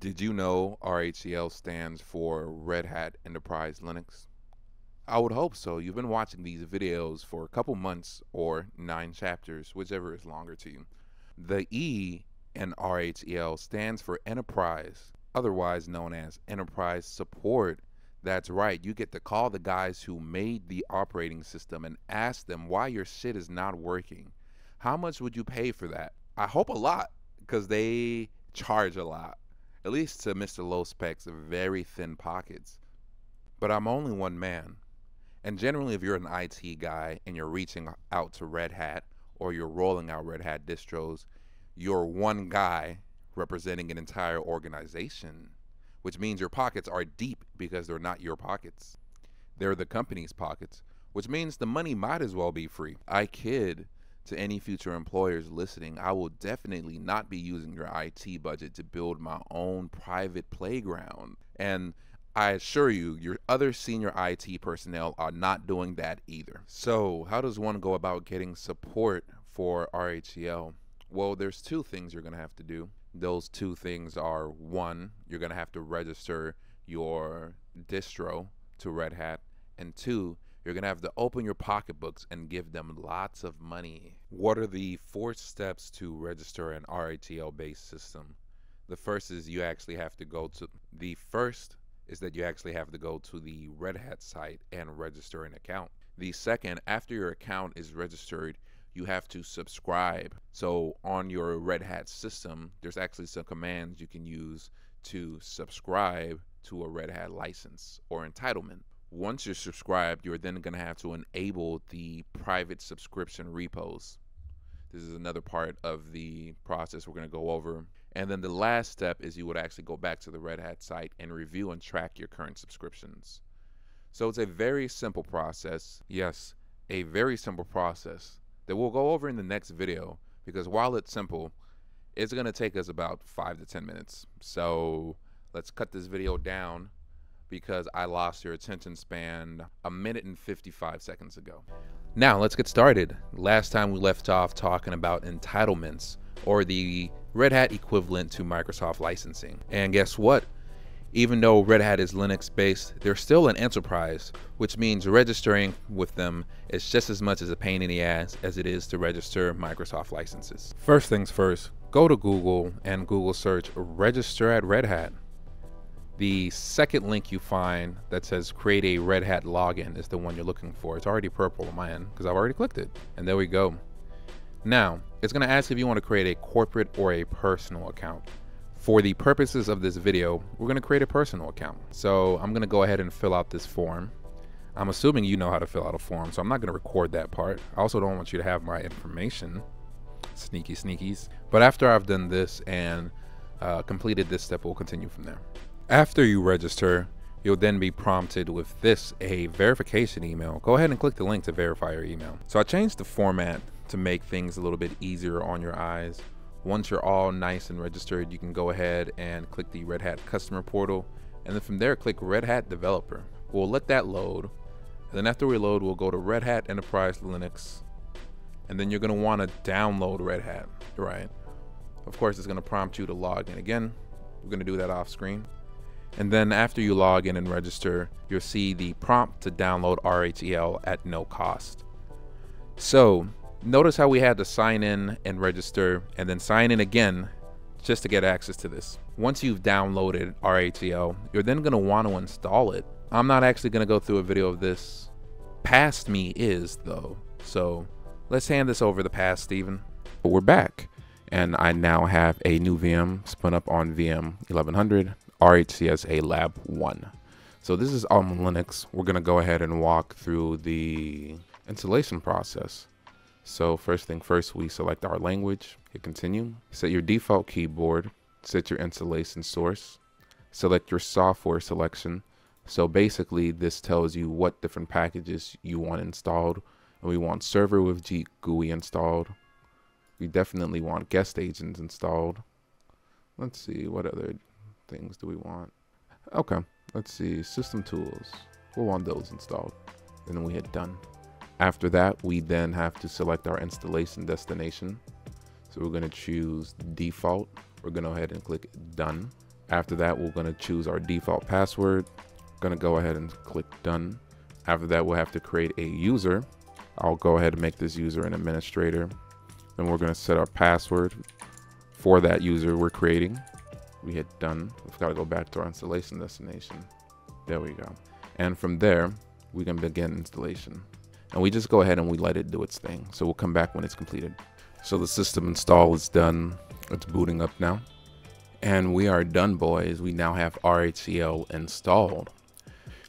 Did you know RHCL stands for Red Hat Enterprise Linux? I would hope so. You've been watching these videos for a couple months or 9 chapters, whichever is longer to you. The E in RHCL stands for Enterprise, otherwise known as Enterprise Support. That's right, you get to call the guys who made the operating system and ask them why your shit is not working. How much would you pay for that? I hope a lot, because they charge a lot. At least to Mr. Low Spec's very thin pockets. But I'm only one man. And generally, if you're an IT guy and you're reaching out to Red Hat or you're rolling out Red Hat distros, you're one guy representing an entire organization, which means your pockets are deep because they're not your pockets. They're the company's pockets, which means the money might as well be free. I kid. To any future employers listening, I will definitely not be using your IT budget to build my own private playground. And I assure you, your other senior IT personnel are not doing that either. So how does one go about getting support for RHCL? Well, there's 2 things you're going to have to do. Those 2 things are, 1, you're going to have to register your distro to Red Hat, and 2, you're going to have to open your pocketbooks and give them lots of money. What are the 4 steps to register an RHCL-based system? The first is that you actually have to go to the Red Hat site and register an account. The second, after your account is registered, you have to subscribe. So on your Red Hat system, there's actually some commands you can use to subscribe to a Red Hat license or entitlement. Once you're subscribed, you're then going to have to enable the private subscription repos. This is another part of the process we're going to go over. And then the last step is you would actually go back to the Red Hat site and review and track your current subscriptions. So it's a very simple process. Yes, a very simple process that we'll go over in the next video, because while it's simple, it's going to take us about 5 to 10 minutes. So let's cut this video down, because I lost your attention span a minute and 55 seconds ago. Now let's get started. Last time we left off talking about entitlements, or the Red Hat equivalent to Microsoft licensing. And guess what? Even though Red Hat is Linux based, they're still an enterprise, which means registering with them is just as much as a pain in the ass as it is to register Microsoft licenses. First things first, go to Google and Google search register at Red Hat. The second link you find that says create a Red Hat login is the one you're looking for. It's already purple on my end because I've already clicked it. And there we go. Now, it's going to ask if you want to create a corporate or a personal account. For the purposes of this video, we're going to create a personal account. So I'm going to go ahead and fill out this form. I'm assuming you know how to fill out a form, so I'm not going to record that part. I also don't want you to have my information. Sneaky sneakies. But after I've done this and completed this step, we'll continue from there. After you register, you'll then be prompted with this, a verification email. Go ahead and click the link to verify your email. So I changed the format to make things a little bit easier on your eyes. Once you're all nice and registered, you can go ahead and click the Red Hat customer portal. And then from there, click Red Hat developer. We'll let that load. And then after we load, we'll go to Red Hat Enterprise Linux. And then you're gonna wanna download Red Hat, right? Of course, it's gonna prompt you to log in again. We're gonna do that off screen. And then after you log in and register, you'll see the prompt to download RHCL at no cost. So notice how we had to sign in and register and then sign in again just to get access to this. Once you've downloaded RHCL, you're then going to want to install it. I'm not actually going to go through a video of this. Past me is, though. So let's hand this over to Past Steven. But we're back. And I now have a new VM spun up on VM 1100. RHCSA Lab 1. So this is AlmaLinux. We're going to go ahead and walk through the installation process. So first thing first, we select our language, hit continue, set your default keyboard, set your installation source, select your software selection. So basically this tells you what different packages you want installed. And we want server with GUI installed. We definitely want guest agents installed. Let's see what other things do we want. Okay, let's see, system tools, we'll want those installed, and then we hit done. After that, we then have to select our installation destination, so we're going to choose default. We're going to go ahead and click done. After that, we're going to choose our default password. Going to go ahead and click done. After that, we'll have to create a user. I'll go ahead and make this user an administrator. Then we're going to set our password for that user we're creating. We hit done. We've got to go back to our installation destination. There we go. And from there, we can begin installation. And we just go ahead and we let it do its thing. So we'll come back when it's completed. So the system install is done. It's booting up now. And we are done, boys. We now have RHCL installed.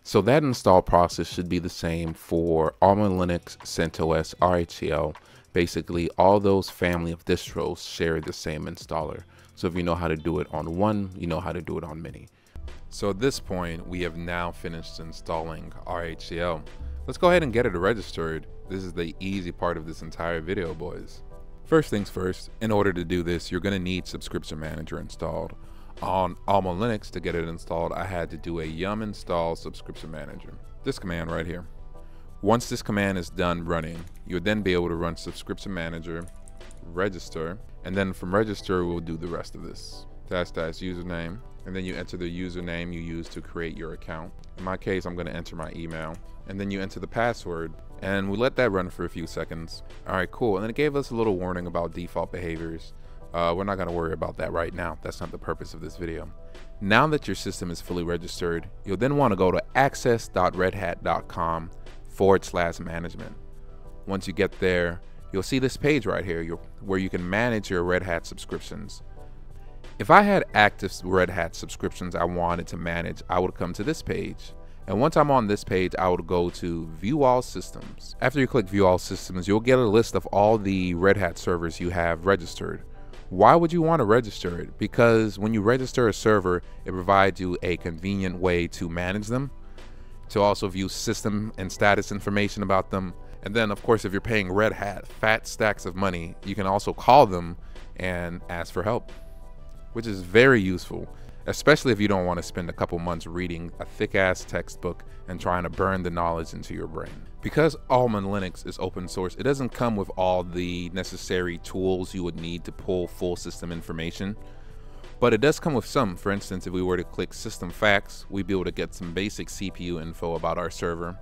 So that install process should be the same for AlmaLinux, CentOS, RHCL. Basically, all those family of distros share the same installer. So if you know how to do it on one, you know how to do it on many. So at this point, we have now finished installing RHCL. Let's go ahead and get it registered. This is the easy part of this entire video, boys. First things first, in order to do this, you're going to need Subscription Manager installed. On AlmaLinux, to get it installed, I had to do a yum install Subscription Manager. This command right here. Once this command is done running, you'll then be able to run Subscription Manager, register, and then from register, we'll do the rest of this. # username, and then you enter the username you used to create your account. In my case, I'm going to enter my email, and then you enter the password. And we let that run for a few seconds. All right, cool. And then it gave us a little warning about default behaviors. We're not gonna worry about that right now. That's not the purpose of this video. Now that your system is fully registered, you'll then wanna go to access.redhat.com /management. Once you get there, you'll see this page right here where you can manage your Red Hat subscriptions. If I had active Red Hat subscriptions I wanted to manage, I would come to this page. And once I'm on this page, I would go to View All Systems. After you click View All Systems, you'll get a list of all the Red Hat servers you have registered. Why would you want to register it? Because when you register a server, it provides you a convenient way to manage them, to also view system and status information about them. And then, of course, if you're paying Red Hat fat stacks of money, you can also call them and ask for help, which is very useful. Especially if you don't want to spend a couple months reading a thick-ass textbook and trying to burn the knowledge into your brain. Because AlmaLinux is open source, it doesn't come with all the necessary tools you would need to pull full system information, but it does come with some. For instance, if we were to click System Facts, we'd be able to get some basic CPU info about our server.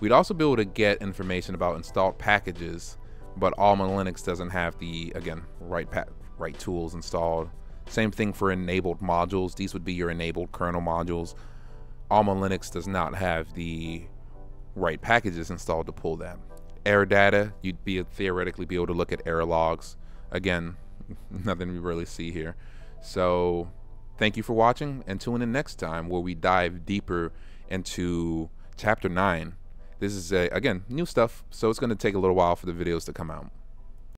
We'd also be able to get information about installed packages, but AlmaLinux doesn't have the, again, right tools installed. Same thing for enabled modules. These would be your enabled kernel modules. AlmaLinux does not have the right packages installed to pull that. Error data, you'd theoretically be able to look at error logs. Again, nothing we really see here. So thank you for watching and tune in next time where we dive deeper into Chapter 9. This is, again, new stuff, so it's going to take a little while for the videos to come out.